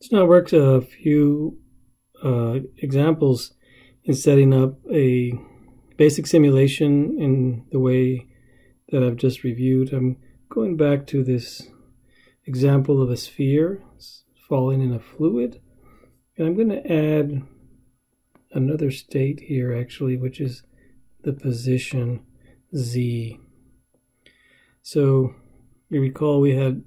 Let's now work a few examples in setting up a basic simulation in the way that I've just reviewed. I'm going back to this example of a sphere falling in a fluid, and I'm going to add another state here actually, which is the position z. So you recall we had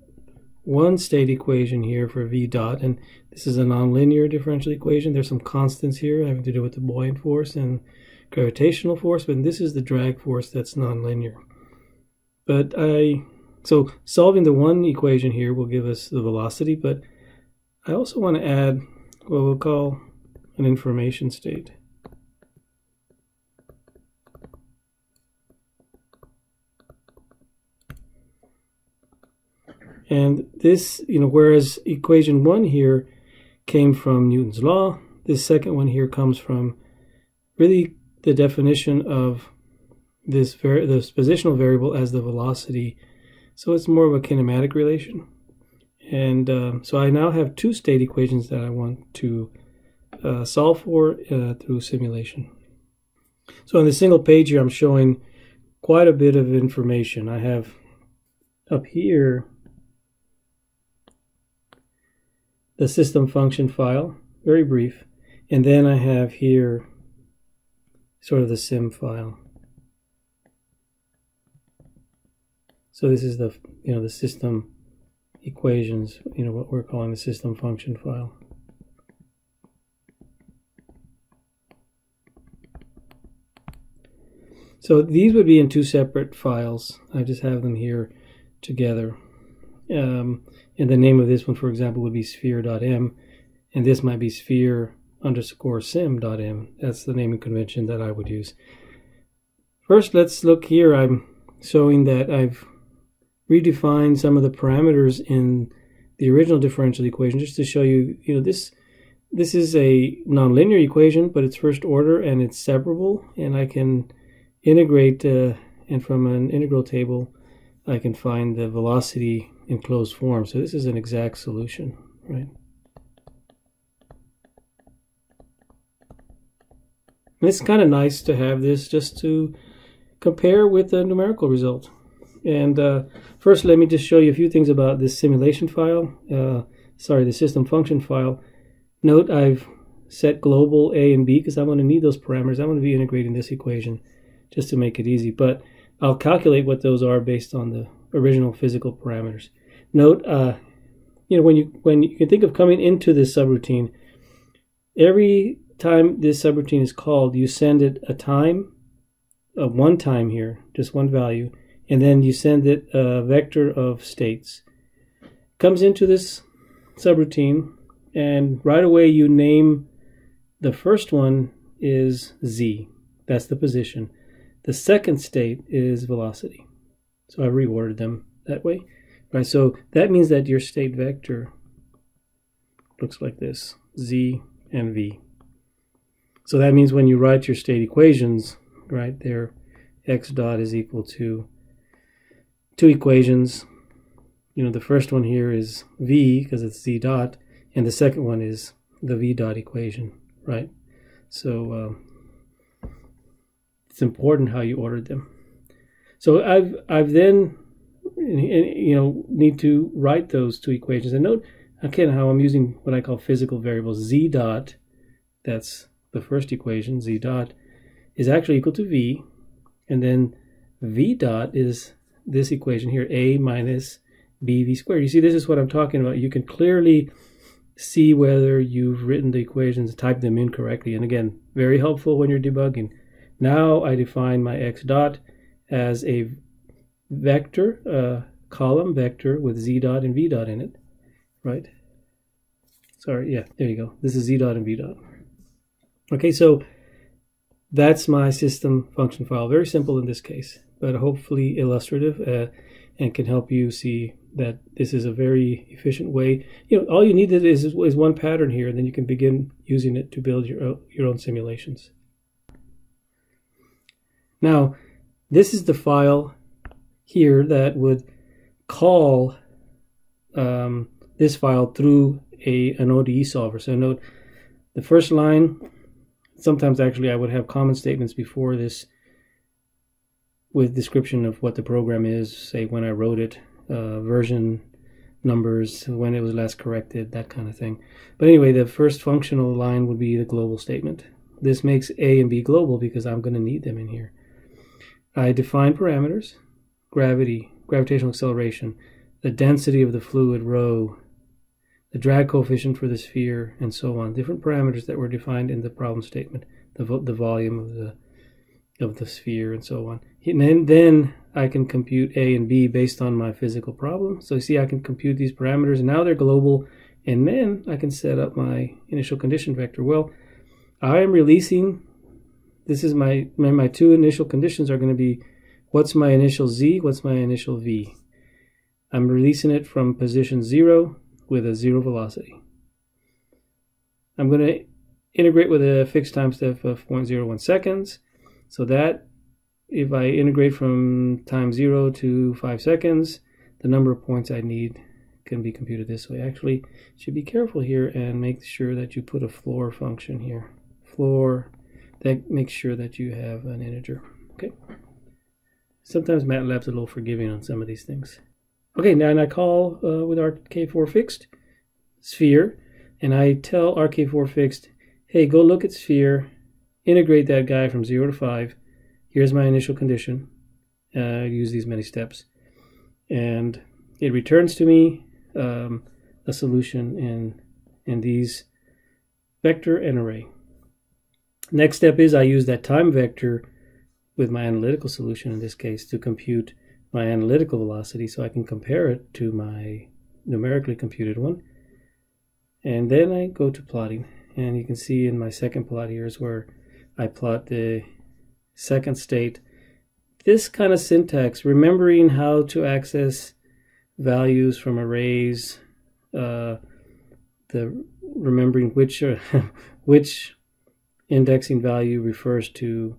one state equation here for v dot, and this is a nonlinear differential equation. There's some constants here having to do with the buoyant force and gravitational force, but this is the drag force that's nonlinear. But so solving the one equation here will give us the velocity, but I also want to add what we'll call an information state. And this, whereas equation one here came from Newton's law, this second one here comes from really the definition of this positional variable as the velocity. So it's more of a kinematic relation. And so I now have two state equations that I want to solve for through simulation. So on this single page here, I'm showing quite a bit of information. I have up here the system function file, very brief, and then I have here sort of the sim file. So this is the the system equations, what we're calling the system function file. So these would be in two separate files. I just have them here together. And the name of this one, for example, would be sphere.m, and this might be sphere_sim.m. That's the naming convention that I would use. First, let's look here. I'm showing that I've redefined some of the parameters in the original differential equation just to show you, this is a nonlinear equation, but it's first order and it's separable, and I can integrate, and from an integral table, I can find the velocity in closed form. So this is an exact solution, right? And it's kind of nice to have this just to compare with the numerical result. And first, let me just show you a few things about this simulation file. Sorry, the system function file. Note I've set global A and B because I'm going to need those parameters. I'm going to be integrating this equation just to make it easy. But I'll calculate what those are based on the original physical parameters. Note, when you can think of coming into this subroutine, every time this subroutine is called, you send it a time, of one time here, just one value, and then you send it a vector of states. Comes into this subroutine, and right away you name the first one is z. That's the position. The second state is velocity. So I reordered them that way. Right, so that means that your state vector looks like this, z and v. So that means when you write your state equations, right there, x dot is equal to two equations. The first one here is v because it's z dot, and the second one is the v dot equation, right? So it's important how you ordered them. So I've then need to write those two equations. And note again how I'm using what I call physical variables. Z dot, that's the first equation. Z dot is actually equal to v, and then v dot is this equation here, a minus bv squared. You see, this is what I'm talking about. You can clearly see whether you've written the equations, typed them incorrectly. And again, very helpful when you're debugging. Now I define my x dot as a vector, column vector with z dot and v dot in it, right? Sorry, yeah, there you go. This is z dot and v dot. Okay, so that's my system function file. Very simple in this case, but hopefully illustrative and can help you see that this is a very efficient way. All you need is one pattern here, and then you can begin using it to build your own simulations. Now, this is the file here that would call this file through an ODE solver. So note the first line, sometimes actually I would have comment statements before this with description of what the program is, say when I wrote it, version numbers, when it was last corrected, that kind of thing. But anyway, the first functional line would be the global statement. This makes A and B global because I'm going to need them in here. I define parameters, gravity, gravitational acceleration, the density of the fluid rho, the drag coefficient for the sphere, and so on. Different parameters that were defined in the problem statement, the volume of the sphere, and so on. And then I can compute A and B based on my physical problem. So you see, I can compute these parameters, and now they're global, and then I can set up my initial condition vector. Well, I am releasing, this is my two initial conditions are going to be, what's my initial Z, what's my initial V. I'm releasing it from position 0 with a 0 velocity. I'm going to integrate with a fixed time step of 0.01 seconds, so that if I integrate from time 0 to 5 seconds, the number of points I need can be computed this way. Actually, should be careful here and make sure that you put a floor function here. Floor, that makes sure that you have an integer. Okay. Sometimes MATLAB's a little forgiving on some of these things. Okay, now I call with RK4Fixed sphere, and I tell RK4Fixed, hey, go look at sphere, integrate that guy from 0 to 5. Here's my initial condition. Use these many steps. And it returns to me a solution in these vector and array. Next step is I use that time vector with my analytical solution in this case to compute my analytical velocity, so I can compare it to my numerically computed one. And then I go to plotting, and you can see in my second plot here is where I plot the second state. This kind of syntax, remembering how to access values from arrays, remembering which which indexing value refers to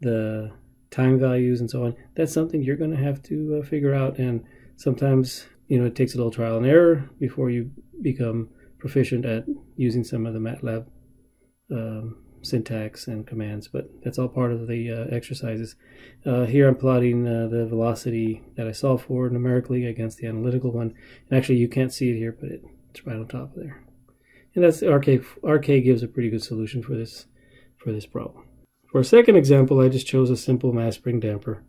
the time values and so on. That's something you're going to have to figure out, and sometimes, you know, it takes a little trial and error before you become proficient at using some of the MATLAB syntax and commands, but that's all part of the exercises. Here I'm plotting the velocity that I solved for numerically against the analytical one, and actually you can't see it here, but it's right on top of there. And that's RK gives a pretty good solution for this problem. For a second example, I just chose a simple mass spring damper.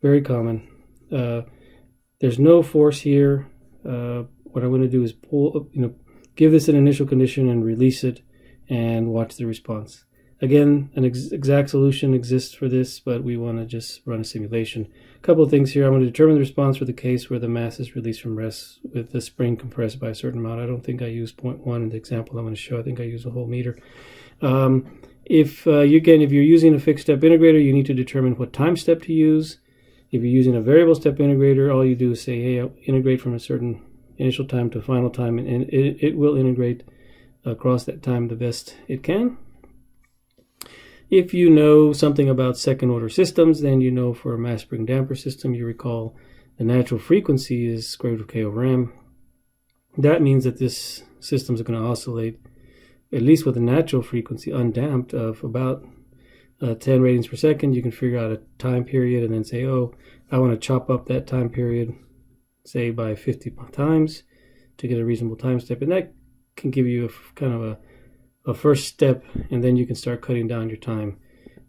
Very common. There's no force here. What I want to do is pull, give this an initial condition and release it, and watch the response. Again, an exact solution exists for this, but we want to just run a simulation. A couple of things here. I want to determine the response for the case where the mass is released from rest with the spring compressed by a certain amount. I don't think I used 0.1 in the example I'm going to show. I think I used a whole meter. If you're using a fixed step integrator, you need to determine what time step to use. If you're using a variable step integrator, all you do is say, hey, I'll integrate from a certain initial time to final time, and it will integrate across that time the best it can. If you know something about second order systems, then you know for a mass spring damper system, you recall the natural frequency is square root of k over m. That means that this system is going to oscillate, at least with a natural frequency undamped, of about 10 radians per second. You can figure out a time period and then say, oh, I want to chop up that time period, say by 50 times to get a reasonable time step, and that can give you a kind of a first step, and then you can start cutting down your time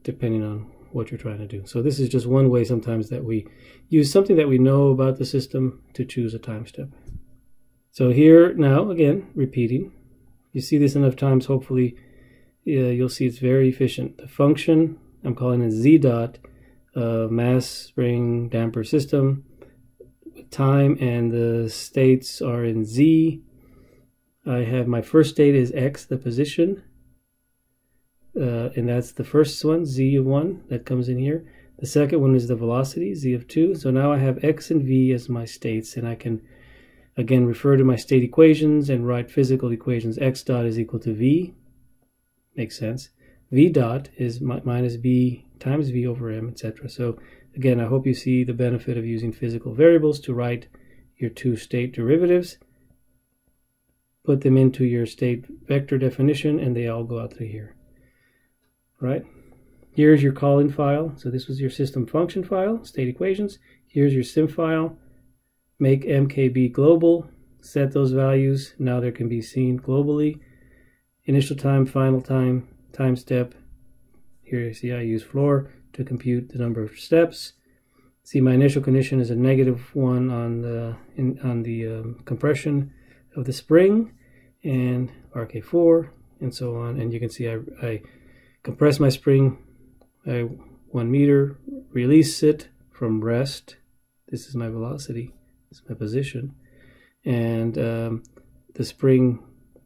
depending on what you're trying to do. So this is just one way sometimes that we use something that we know about the system to choose a time step. So here now, again, repeating. You see this enough times, hopefully, you'll see it's very efficient. The function, I'm calling it Z dot, mass spring damper system. Time and the states are in Z. I have my first state is X, the position, and that's the first one, Z of 1, that comes in here. The second one is the velocity, Z of 2. So now I have X and V as my states, and I can, again, refer to my state equations and write physical equations. X dot is equal to V, makes sense. V dot is minus B times V over M, etc. So again, I hope you see the benefit of using physical variables to write your two state derivatives. put them into your state vector definition, and they all go out through here. Right? Here's your call-in file. So this was your system function file, state equations. Here's your sim file. Make mkb global. Set those values. Now they can be seen globally. Initial time, final time, time step. Here you see I use floor to compute the number of steps. See, my initial condition is a -1 on the compression of the spring, and RK4 and so on. And you can see I compress my spring by 1 meter, release it from rest. This is my velocity, this is my position, and the spring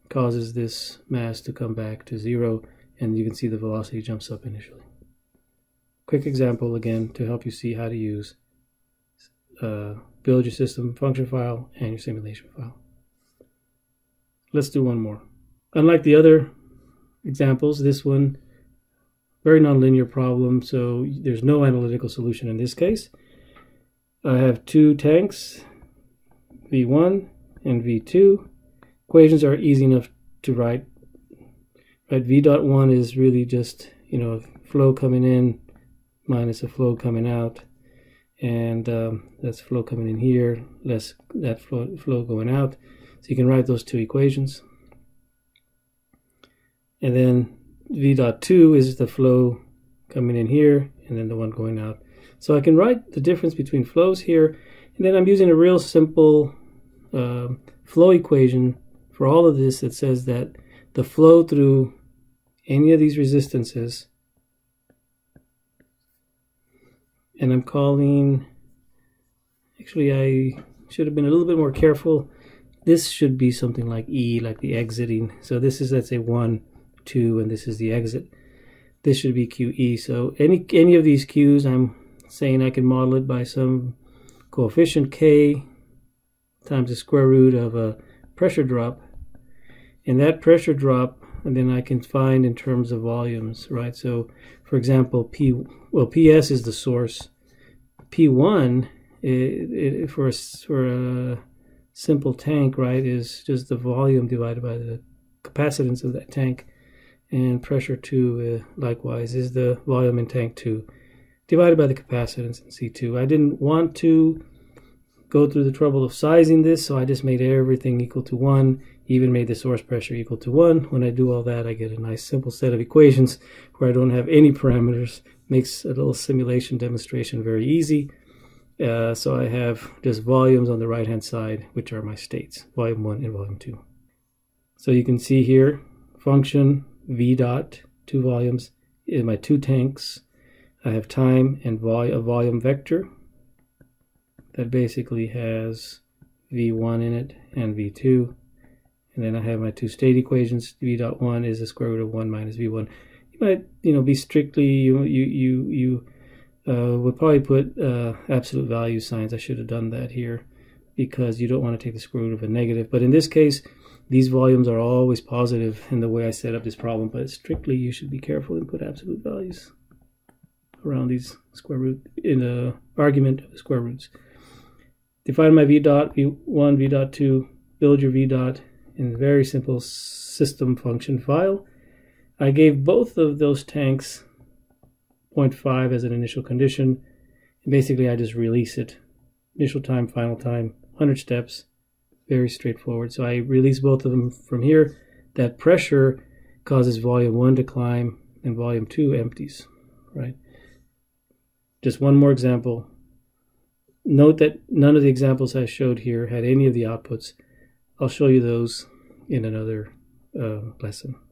causes this mass to come back to 0, and you can see the velocity jumps up initially. Quick example again to help you see how to use build your system function file and your simulation file. Let's do one more. Unlike the other examples, this one, very nonlinear problem, so there's no analytical solution in this case. I have two tanks, V1 and V2. Equations are easy enough to write. Right? V.1 is really just, you know, flow coming in minus a flow coming out, and that's flow coming in here, less that flow going out. So you can write those two equations. And then V.2 is the flow coming in here, and then the one going out. So I can write the difference between flows here, and then I'm using a real simple flow equation for all of this that says that the flow through any of these resistances, and I'm calling, actually I should have been a little bit more careful. This should be something like E, like the exiting. So this is, let's say, 1, 2, and this is the exit. This should be QE. So any of these Q's, I'm saying I can model it by some coefficient K times the square root of a pressure drop, and that pressure drop, and then I can find in terms of volumes, right? So for example, PS is the source. P1 for a simple tank, right, is just the volume divided by the capacitance of that tank, and pressure 2 likewise is the volume in tank 2 divided by the capacitance in C2. I didn't want to go through the trouble of sizing this, so I just made everything equal to 1, even made the source pressure equal to 1. When I do all that, I get a nice simple set of equations where I don't have any parameters. Makes a little simulation demonstration very easy. So I have just volumes on the right hand side, which are my states, volume 1 and volume 2. So you can see here, function V dot, two volumes, in my two tanks. I have time and a volume vector that basically has V1 in it and V2. And then I have my two state equations. V.1 is the square root of 1 minus V1. You might, you know, be strictly, you would probably put absolute value signs. I should have done that here, because you don't want to take the square root of a negative. But in this case, these volumes are always positive in the way I set up this problem. But strictly, you should be careful and put absolute values around these square root in the argument of the square roots. Define my V.1, V.2, build your V.1 in a very simple system function file. I gave both of those tanks 0.5 as an initial condition. And basically, I just release it. Initial time, final time, 100 steps. Very straightforward. So I release both of them from here. That pressure causes volume 1 to climb, and volume 2 empties, right? Just one more example. Note that none of the examples I showed here had any of the outputs. I'll show you those in another lesson.